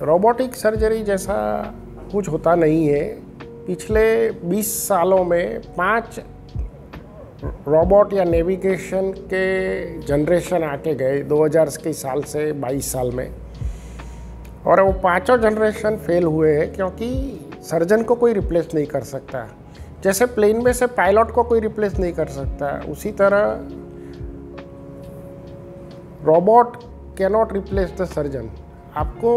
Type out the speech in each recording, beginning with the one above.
Robotic surgery जैसा कुछ होता नहीं है। पिछले 20 सालों में 5 रोबोट या नेविगेशन के जनरेशन आके गए 2000 के साल से 22 साल में, और वो पाँचों जनरेशन फेल हुए हैं क्योंकि सर्जन को कोई रिप्लेस नहीं कर सकता। जैसे प्लेन में से पायलट को कोई रिप्लेस नहीं कर सकता, उसी तरह robot cannot replace the surgeon. आपको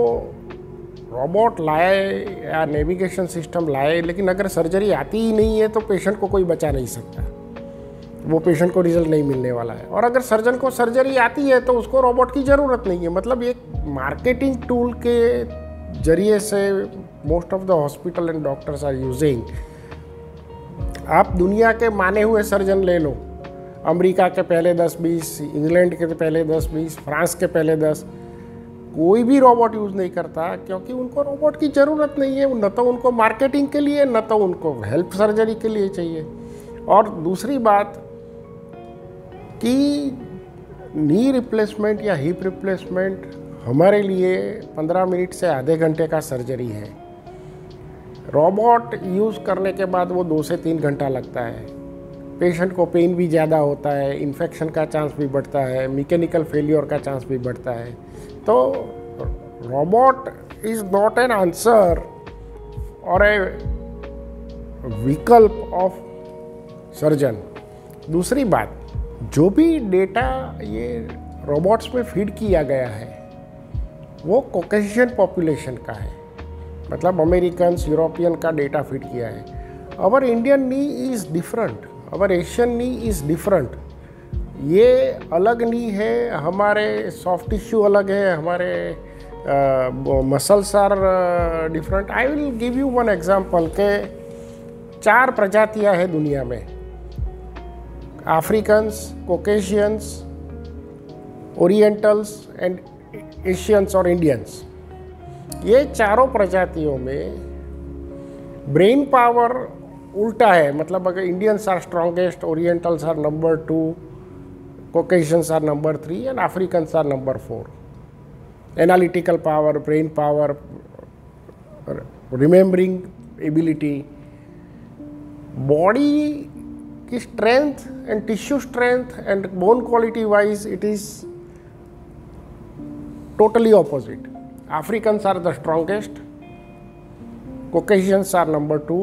रोबोट लाए या नेविगेशन सिस्टम लाए, लेकिन अगर सर्जरी आती ही नहीं है तो पेशेंट को कोई बचा नहीं सकता, वो पेशेंट को रिजल्ट नहीं मिलने वाला है। और अगर सर्जन को सर्जरी आती है तो उसको रोबोट की ज़रूरत नहीं है। मतलब एक मार्केटिंग टूल के जरिए से most of the hospital and doctors are using. आप दुनिया के माने हुए सर्जन ले लो, अमेरिका के पहले 10-20, इंग्लैंड के पहले 10-20, फ्रांस के पहले 10, कोई भी रोबोट यूज़ नहीं करता क्योंकि उनको रोबोट की ज़रूरत नहीं है। न तो उनको मार्केटिंग के लिए, न तो उनको हेल्प सर्जरी के लिए चाहिए। और दूसरी बात कि नी रिप्लेसमेंट या हिप रिप्लेसमेंट हमारे लिए 15 मिनट से आधे घंटे का सर्जरी है। रोबोट यूज़ करने के बाद वो 2 से 3 घंटा लगता है। पेशेंट को पेन भी ज़्यादा होता है, इन्फेक्शन का चांस भी बढ़ता है, मैकेनिकल फेल्योर का चांस भी बढ़ता है। तो robot is not an answer और ए विकल्प ऑफ सर्जन। दूसरी बात, जो भी डेटा ये रोबोट्स में फीड किया गया है वो कोकेशियन पॉपुलेशन का है, मतलब अमेरिकन यूरोपियन का डेटा फीड किया है। Our Indian knee is different, our Asian knee is different. ये अलग नी है, हमारे सॉफ्ट टिश्यू अलग है, हमारे muscles are different. I will give you one example के 4 प्रजातियां हैं दुनिया में, Africans, Caucasians, Orientals and Asians और इंडियंस। ये चारों प्रजातियों में ब्रेन पावर उल्टा है। मतलब अगर Indians are strongest, Orientals are number 2, Caucasians are number 3 and Africans are number 4। Analytical power, brain power, remembering ability, body की strength and tissue strength and bone quality wise it is totally opposite. Africans are the strongest, Caucasians are number 2,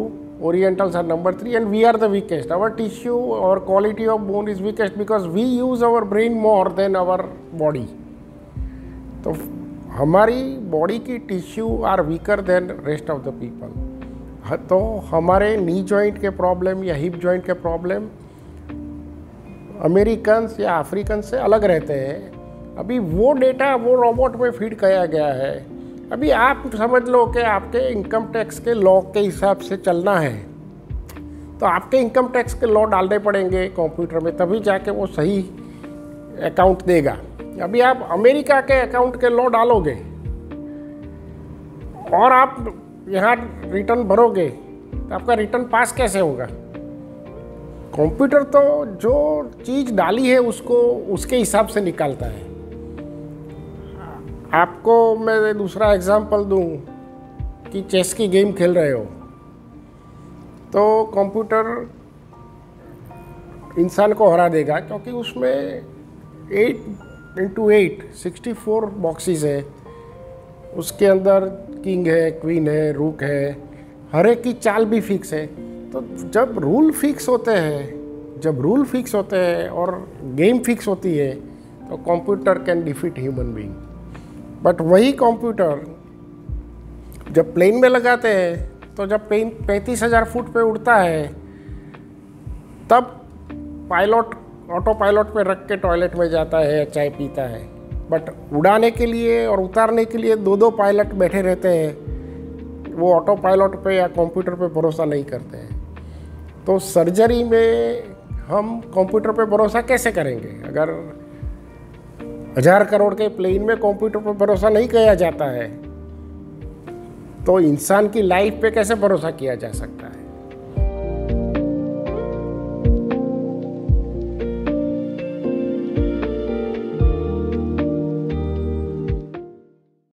Orientals are number 3, and we are the weakest. Our tissue, our quality of bone is weakest because we use our brain more than our body. तो हमारी body की tissue are weaker than rest of the people. तो हमारे knee joint के problem या hip joint के problem Americans या African से अलग रहते हैं। अभी वो डेटा वो रोबोट में फीड किया गया है। अभी आप समझ लो कि आपके इनकम टैक्स के लॉ के हिसाब से चलना है तो आपके इनकम टैक्स के लॉ डालने पड़ेंगे कंप्यूटर में, तभी जाके वो सही अकाउंट देगा। अभी आप अमेरिका के अकाउंट के लॉ डालोगे और आप यहाँ रिटर्न भरोगे तो आपका रिटर्न पास कैसे होगा? कंप्यूटर तो जो चीज़ डाली है उसको उसके हिसाब से निकालता है। आपको मैं दूसरा एग्जाम्पल दूं कि चेस की गेम खेल रहे हो तो कंप्यूटर इंसान को हरा देगा क्योंकि उसमें 8 × 8 64 बॉक्सेस है, उसके अंदर किंग है, क्वीन है, रूक है, हर एक की चाल भी फिक्स है। तो जब रूल फिक्स होते हैं और गेम फिक्स होती है तो computer can defeat human being. But वही कंप्यूटर जब प्लेन में लगाते हैं तो जब प्लेन 35,000 फुट पे उड़ता है तब पायलट ऑटो पायलट पे रख के टॉयलेट में जाता है, चाय पीता है, बट उड़ाने के लिए और उतारने के लिए 2-2 पायलट बैठे रहते हैं। वो ऑटो पायलट पे या कंप्यूटर पे भरोसा नहीं करते हैं। तो सर्जरी में हम कंप्यूटर पे भरोसा कैसे करेंगे? अगर 1000 करोड़ के प्लेन में कंप्यूटर पर भरोसा नहीं किया जाता है तो इंसान की लाइफ पे कैसे भरोसा किया जा सकता है।